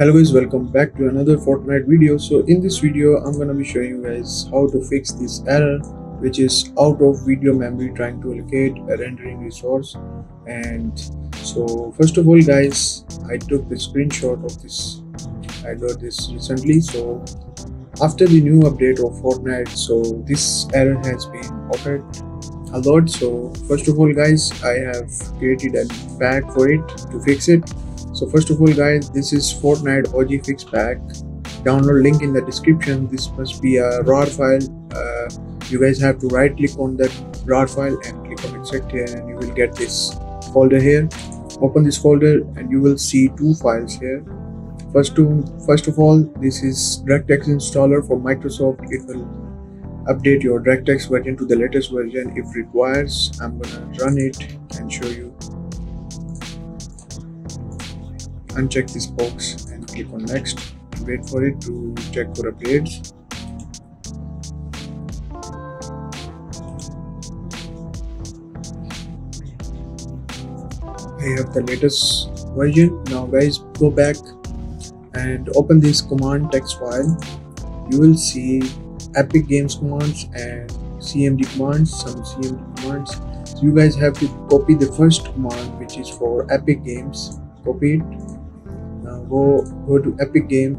Hello guys, welcome back to another Fortnite video. So in this video I'm gonna be showing you guys how to fix this error, which is out of video memory trying to allocate a rendering resource. And so first of all guys, I took the screenshot of this. I got this recently, so after the new update of Fortnite, so this error has been offered a lot. So first of all guys, I have created a pack for it to fix it. So first of all guys, this is Fortnite OG Fix Pack. Download link in the description. This must be a RAR file. You guys have to right click on that RAR file and click on extract here, and you will get this folder here. Open this folder and you will see two files here. First of all, this is DirectX installer for Microsoft. It will update your DirectX version to the latest version if requires. I'm gonna run it and show you. Uncheck this box and click on next. Wait for it to check for updates. I have the latest version. Now guys, go back and open this command text file. You will see Epic Games commands and CMD commands, some CMD commands. So you guys have to copy the first command, which is for Epic Games. Copy it. Now go to Epic Game,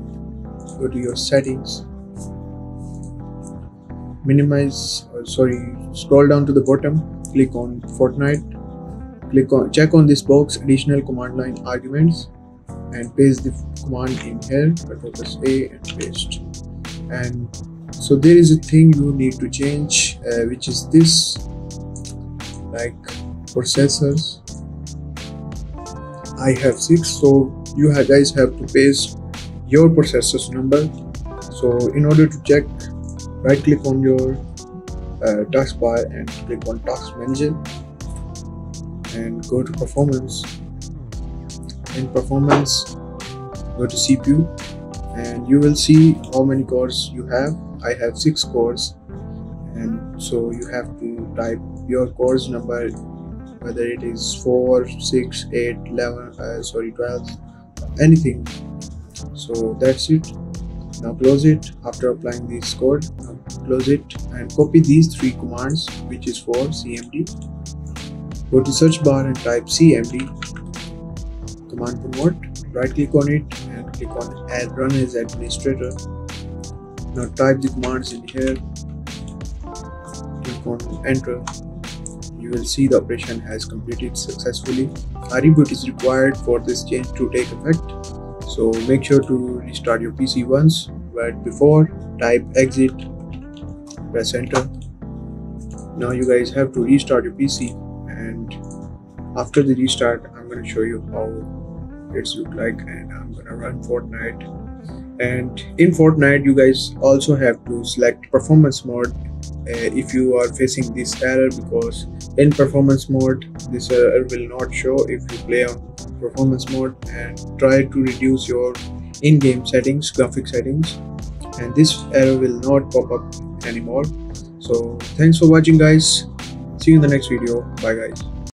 go to your settings, minimize, scroll down to the bottom, click on Fortnite, check on this box, additional command line arguments, and paste the command in here, Ctrl+A and paste. And so there is a thing you need to change, which is this, like processors. I have 6, so you guys have to paste your processor's number. So in order to check, right click on your taskbar and click on task manager and go to performance. In performance, go to CPU and you will see how many cores you have. I have 6 cores, and so you have to type your cores number, whether it is 4, 6, 8, 11, 12, anything. So that's it. Now close it after applying this code. Now close it and copy these 3 commands, which is for CMD. Go to search bar and type CMD, command promote, right click on it and click on add run as administrator. Now type the commands in here, click on enter. You will see the operation has completed successfully. A reboot is required for this change to take effect, so make sure to restart your PC once, but before, type exit, press enter. Now you guys have to restart your PC, and after the restart I'm going to show you how it's look like, and I'm going to run Fortnite. And in Fortnite you guys also have to select performance mode if you are facing this error, because in performance mode this error will not show if you play on performance mode. And try to reduce your in-game settings, graphic settings, and this error will not pop up anymore. So thanks for watching guys, see you in the next video. Bye guys.